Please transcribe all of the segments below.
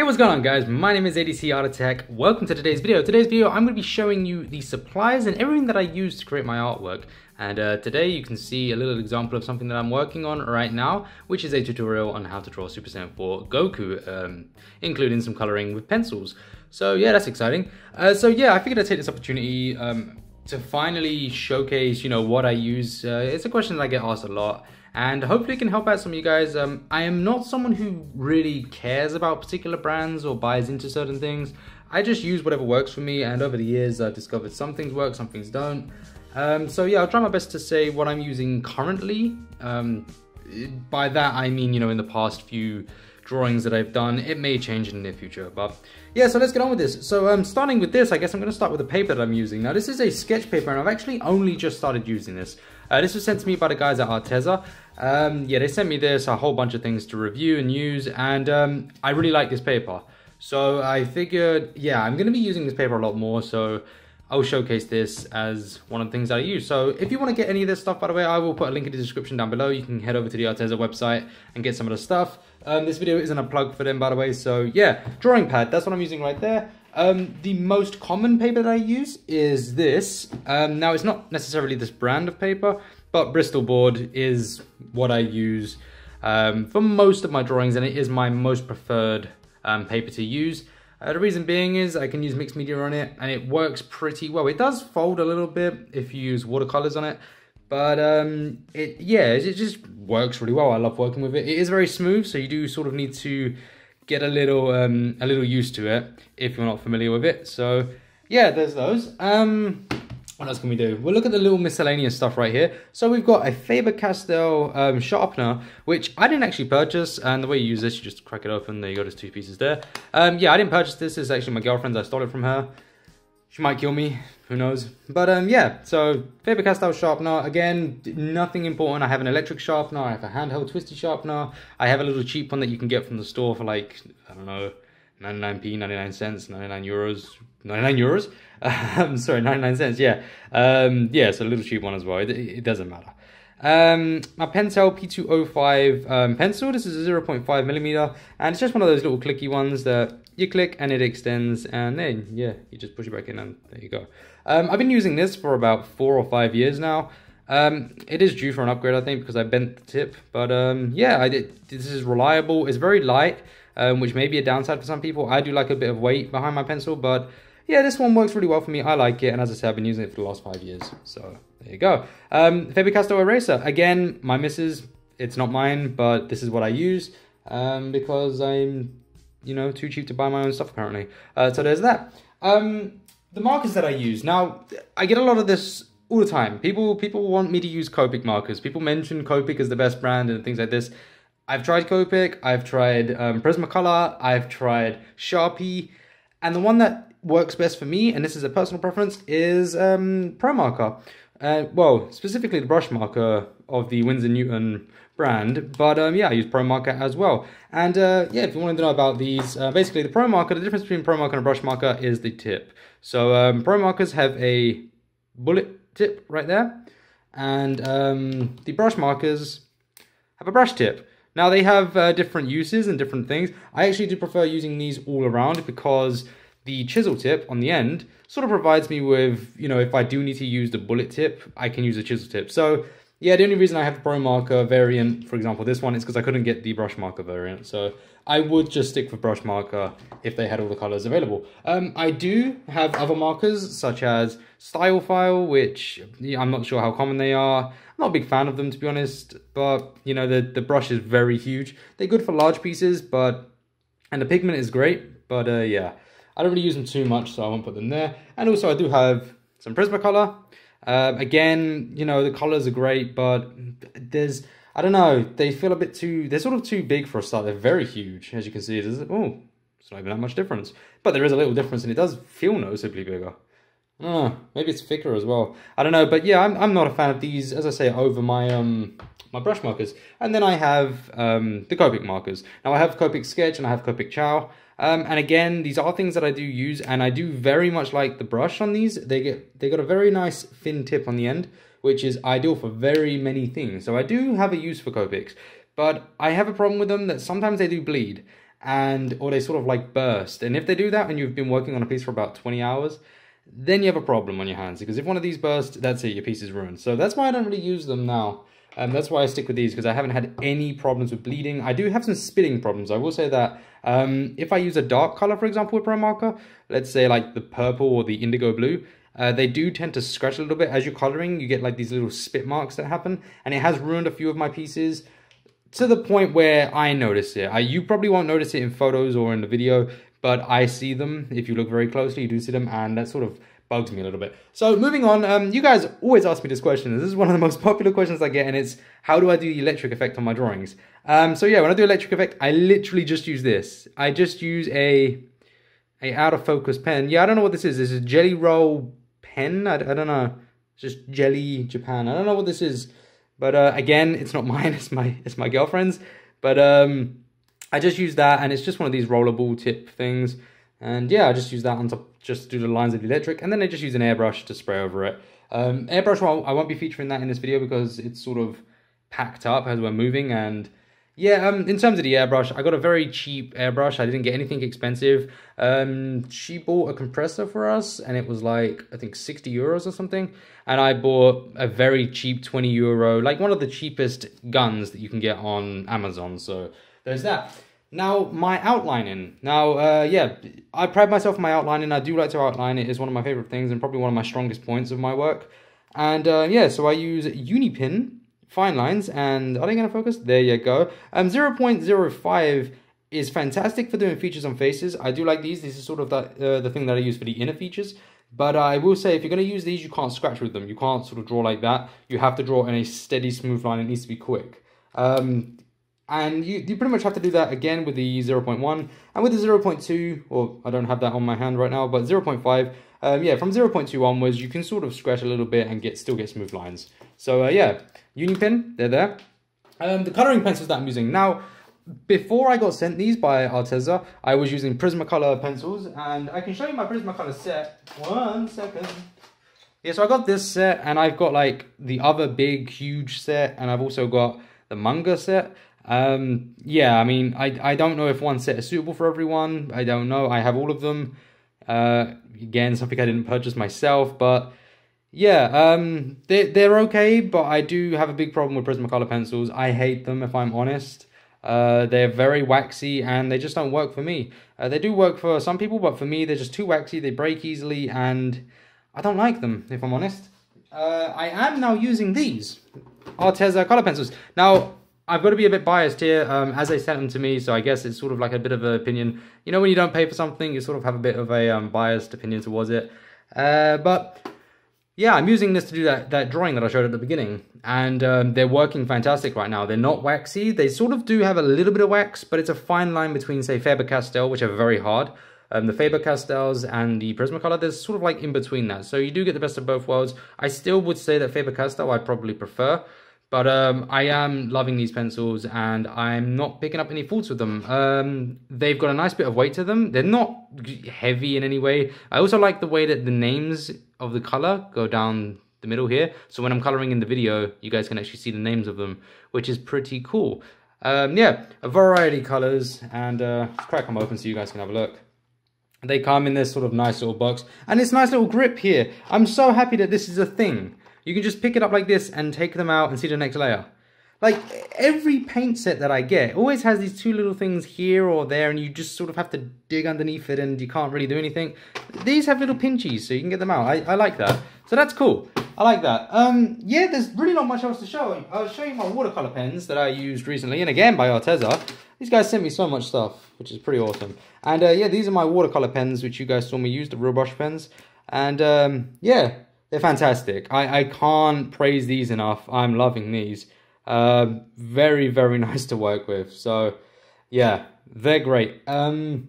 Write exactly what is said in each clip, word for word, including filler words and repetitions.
Hey, what's going on guys? My name is A D C ArtAttack. Welcome to today's video. Today's video, I'm going to be showing you the supplies and everything that I use to create my artwork. And uh, today you can see a little example of something that I'm working on right now, which is a tutorial on how to draw Super Saiyan four Goku, um, including some coloring with pencils. So yeah, that's exciting. Uh, so yeah, I figured I'd take this opportunity um, to finally showcase, you know, what I use. Uh, it's a question that I get asked a lot. And hopefully it can help out some of you guys. Um, I am not someone who really cares about particular brands or buys into certain things. I just use whatever works for me, and over the years I've discovered some things work, some things don't. Um, so yeah, I'll try my best to say what I'm using currently. Um, by that I mean, you know, in the past few drawings that I've done. It may change in the near future, but yeah, so let's get on with this. So um, starting with this, I guess I'm going to start with the paper that I'm using. Now this is a sketch paper, and I've actually only just started using this. Uh, this was sent to me by the guys at Arteza. Um, yeah, they sent me this, a whole bunch of things to review and use, and um, I really like this paper. So I figured, yeah, I'm going to be using this paper a lot more, so I'll showcase this as one of the things that I use. So if you want to get any of this stuff, by the way, I will put a link in the description down below. You can head over to the Arteza website and get some of the stuff. Um, this video isn't a plug for them, by the way. So yeah, drawing pad, that's what I'm using right there. Um, the most common paper that I use is this. Um, now it's not necessarily this brand of paper, but Bristol board is what I use um, for most of my drawings, and it is my most preferred um, paper to use. Uh, the reason being is I can use mixed media on it and it works pretty well. It does fold a little bit if you use watercolors on it, but um, it yeah, it, it just works really well. I love working with it. It is very smooth, so you do sort of need to get a little um, a little used to it if you're not familiar with it. So yeah, there's those. Um, what else can we do? We'll look at the little miscellaneous stuff right here. So we've got a Faber-Castell um, sharpener, which I didn't actually purchase, and the way you use this, you just crack it open, there you go, there's two pieces there. Um, yeah, I didn't purchase this, it's actually my girlfriend's, I stole it from her. She might kill me, who knows. But um, yeah, so Faber-Castell sharpener, again, nothing important. I have an electric sharpener, I have a handheld twisty sharpener, I have a little cheap one that you can get from the store for like, I don't know, ninety-nine p, ninety-nine cents, ninety-nine euros, ninety-nine euros? Um, sorry, ninety-nine cents, yeah. Um, yeah, so a little cheap one as well, it, it doesn't matter. Um, my Pentel P two oh five um, pencil, this is a zero point five millimeter, and it's just one of those little clicky ones that you click and it extends, and then, yeah, you just push it back in and there you go. Um, I've been using this for about four or five years now. Um, it is due for an upgrade, I think, because I bent the tip, but um, yeah, I did, this is reliable, it's very light, um, which may be a downside for some people. I do like a bit of weight behind my pencil, but yeah, this one works really well for me. I like it, and as I said, I've been using it for the last five years. So there you go. Um, Faber-Castell eraser. Again, my missus. It's not mine, but this is what I use um, because I'm, you know, too cheap to buy my own stuff apparently. Uh, so there's that. Um, the markers that I use. Now, I get a lot of this all the time. People, people want me to use Copic markers. People mention Copic as the best brand and things like this. I've tried Copic. I've tried um, Prismacolor. I've tried Sharpie, and the one that works best for me, and this is a personal preference, is um, ProMarker. Uh, well, specifically the brush marker of the Winsor and Newton brand, but um, yeah, I use ProMarker as well. And uh, yeah, if you wanted to know about these, uh, basically the ProMarker, the difference between ProMarker and a brush marker is the tip. So um, ProMarkers have a bullet tip right there, and um, the brush markers have a brush tip. Now they have uh, different uses and different things. I actually do prefer using these all around because the chisel tip on the end sort of provides me with, you know, if I do need to use the bullet tip, I can use the chisel tip. So yeah, the only reason I have the ProMarker variant, for example, this one, is because I couldn't get the brush marker variant. So I would just stick with brush marker if they had all the colors available. Um, I do have other markers such as Stylefile, which I'm not sure how common they are. I'm not a big fan of them, to be honest, but you know, the, the brush is very huge. They're good for large pieces, but, and the pigment is great, but uh, yeah. I don't really use them too much, so I won't put them there. And also I do have some Prismacolor. Uh, again, you know, the colors are great, but there's, I don't know, they feel a bit too, they're sort of too big for a start. They're very huge, as you can see. There's, oh, it's not even that much difference. But there is a little difference, and it does feel noticeably bigger. Oh, maybe it's thicker as well. I don't know, but yeah, I'm, I'm not a fan of these, as I say, over my um my brush markers. And then I have um, the Copic markers. Now I have Copic Sketch and I have Copic Chow. Um, and again, these are things that I do use, and I do very much like the brush on these. They get they got a very nice thin tip on the end, which is ideal for very many things. So I do have a use for Copics, but I have a problem with them that sometimes they do bleed. and or they sort of like burst. And if they do that and you've been working on a piece for about twenty hours, then you have a problem on your hands, because if one of these bursts, that's it, your piece is ruined. So that's why I don't really use them now. Um, that's why I stick with these, because I haven't had any problems with bleeding. I do have some spitting problems, I will say that. Um, if I use a dark color, for example, with ProMarker, let's say like the purple or the indigo blue, uh, they do tend to scratch a little bit as you're coloring. You get like these little spit marks that happen, and it has ruined a few of my pieces to the point where I notice it. I, you probably won't notice it in photos or in the video, but I see them. If you look very closely, you do see them, and that sort of bugs me a little bit. So moving on, um, you guys always ask me this question. This is one of the most popular questions I get, and it's, how do I do the electric effect on my drawings? Um, so yeah, when I do electric effect, I literally just use this. I just use a, a out of focus pen. Yeah, I don't know what this is. This is a jelly roll pen. I, I don't know. It's just Jelly Japan. I don't know what this is. But uh, again, it's not mine. It's my, it's my girlfriend's. But um, I just use that, and it's just one of these rollerball tip things. And yeah, I just use that on top, just do the lines of the electric, and then I just use an airbrush to spray over it. Um, airbrush, well, I won't be featuring that in this video because it's sort of packed up as we're moving. And yeah, um, in terms of the airbrush, I got a very cheap airbrush. I didn't get anything expensive. Um, she bought a compressor for us, and it was like, I think sixty euros or something. And I bought a very cheap twenty euro, like one of the cheapest guns that you can get on Amazon. So there's that. Now, my outlining. Now, uh, yeah, I pride myself on my outlining. I do like to outline. It is one of my favorite things and probably one of my strongest points of my work. And uh, yeah, so I use UniPin fine lines. And are they going to focus? There you go. Um, zero point zero five is fantastic for doing features on faces. I do like these. This is sort of that, uh, the thing that I use for the inner features. But I will say, if you're going to use these, you can't scratch with them. You can't sort of draw like that. You have to draw in a steady, smooth line. It needs to be quick. Um... And you, you pretty much have to do that again with the zero point one. And with the zero point two, or I don't have that on my hand right now, but zero point five, um, yeah, from zero point two onwards, you can sort of scratch a little bit and get still get smooth lines. So uh, yeah, UniPin, they're there. Um, the colouring pencils that I'm using. Now, before I got sent these by Arteza, I was using Prismacolor pencils, and I can show you my Prismacolor set. One second. Yeah, so I got this set, and I've got like the other big, huge set, and I've also got the manga set. Um, yeah, I mean, I, I don't know if one set is suitable for everyone. I don't know. I have all of them. Uh, again, something I didn't purchase myself, but yeah, um, they, they're okay, but I do have a big problem with Prismacolor pencils. I hate them, if I'm honest. Uh, they're very waxy, and they just don't work for me. Uh, they do work for some people, but for me, they're just too waxy. They break easily, and I don't like them, if I'm honest. Uh, I am now using these Arteza color pencils. Now, I've got to be a bit biased here, um, as they sent them to me, so I guess it's sort of like a bit of an opinion. You know, when you don't pay for something, you sort of have a bit of a um, biased opinion towards it. Uh, but yeah, I'm using this to do that, that drawing that I showed at the beginning, and um, they're working fantastic right now. They're not waxy. They sort of do have a little bit of wax, but it's a fine line between, say, Faber-Castell, which are very hard. Um, the Faber-Castells and the Prismacolor, there's sort of like in between that. So you do get the best of both worlds. I still would say that Faber-Castell I probably prefer. But um, I am loving these pencils, and I'm not picking up any faults with them. Um, they've got a nice bit of weight to them. They're not heavy in any way. I also like the way that the names of the color go down the middle here. So when I'm coloring in the video, you guys can actually see the names of them, which is pretty cool. Um, yeah, a variety of colors, and uh, let's crack them open so you guys can have a look. They come in this sort of nice little box, and this nice little grip here. I'm so happy that this is a thing. You can just pick it up like this and take them out and see the next layer. Like, every paint set that I get always has these two little things here or there, and you just sort of have to dig underneath it and you can't really do anything. These have little pinchies, so you can get them out. I, I like that. So that's cool. I like that. Um, yeah, there's really not much else to show. I'll show you my watercolor pens that I used recently, and again by Arteza. These guys sent me so much stuff, which is pretty awesome. And uh, yeah, these are my watercolor pens, which you guys saw me use, the real brush pens. And um, yeah. They're fantastic. I, I can't praise these enough. I'm loving these. Uh, very, very nice to work with. So, yeah, they're great. Um,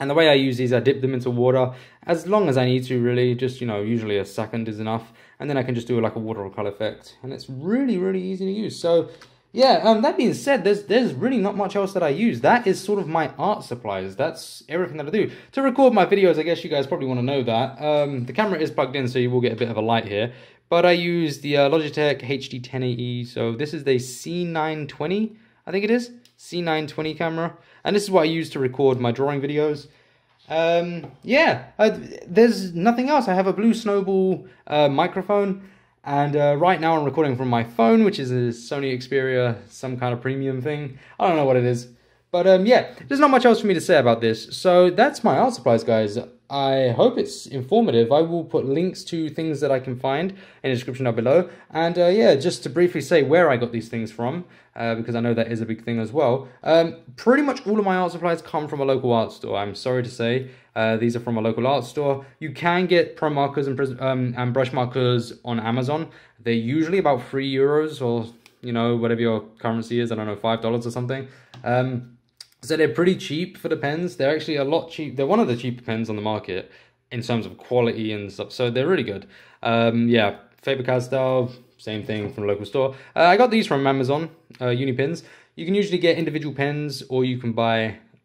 and the way I use these, I dip them into water as long as I need to, really. Just, you know, usually a second is enough. And then I can just do like a watercolor effect. And it's really, really easy to use. So, yeah, um, that being said, there's there's really not much else that I use. That is sort of my art supplies. That's everything that I do. To record my videos, I guess you guys probably want to know that. Um, the camera is plugged in, so you will get a bit of a light here. But I use the uh, Logitech H D ten eighty. So this is the C nine twenty, I think it is. C nine twenty camera. and this is what I use to record my drawing videos. Um, yeah, I, there's nothing else. I have a Blue Snowball uh, microphone, and uh, right now I'm recording from my phone, which is a Sony Xperia, some kind of premium thing. I don't know what it is. But um, yeah, there's not much else for me to say about this. So that's my art supplies, guys. I hope it's informative. I will put links to things that I can find in the description down below. And uh, yeah, just to briefly say where I got these things from, uh, because I know that is a big thing as well. Um, pretty much all of my art supplies come from a local art store. I'm sorry to say, uh, these are from a local art store. You can get ProMarkers and, um, and brush markers on Amazon. They're usually about three euros or, you know, whatever your currency is. I don't know, five dollars or something. Um, So they're pretty cheap for the pens. They're actually a lot cheap. They're one of the cheaper pens on the market in terms of quality and stuff. So they're really good. Um, yeah, Faber-Castell, same thing from a local store. Uh, I got these from Amazon, uh, UniPins. You can usually get individual pens or you can buy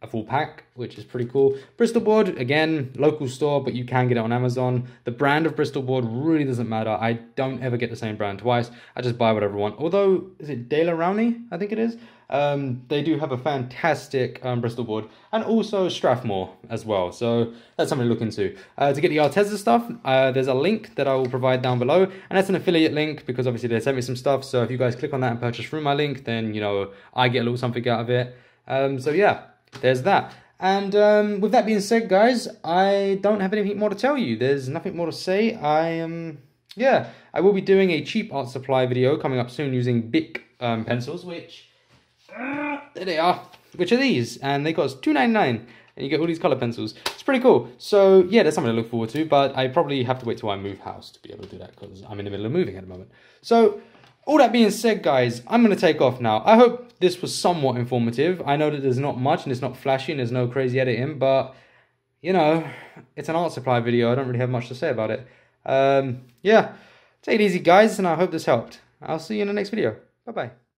a full pack, which is pretty cool. Bristol board, again, local store, but you can get it on Amazon. The brand of Bristol board really doesn't matter. I don't ever get the same brand twice. I just buy whatever I want. Although, is it Daler Rowney? I think it is. Um, they do have a fantastic um, Bristol board, and also Strathmore as well. So that's something to look into. Uh, to get the Arteza stuff, uh, there's a link that I will provide down below, and that's an affiliate link because obviously they sent me some stuff. So if you guys click on that and purchase through my link, then you know I get a little something out of it. Um, so yeah, there's that. And um, with that being said, guys, I don't have anything more to tell you. There's nothing more to say. I am. Um, yeah, I will be doing a cheap art supply video coming up soon using Bic um, pencils, which. Uh, there they are, which are these, and they cost two ninety-nine, and you get all these color pencils. It's pretty cool. So yeah, that's something to look forward to, but I probably have to wait till I move house to be able to do that because I'm in the middle of moving at the moment. So all that being said, guys, I'm going to take off now. I hope this was somewhat informative. I know that there's not much and it's not flashy and there's no crazy editing, but you know, it's an art supply video. I don't really have much to say about it. Um, yeah, take it easy, guys, and I hope this helped. I'll see you in the next video. Bye bye.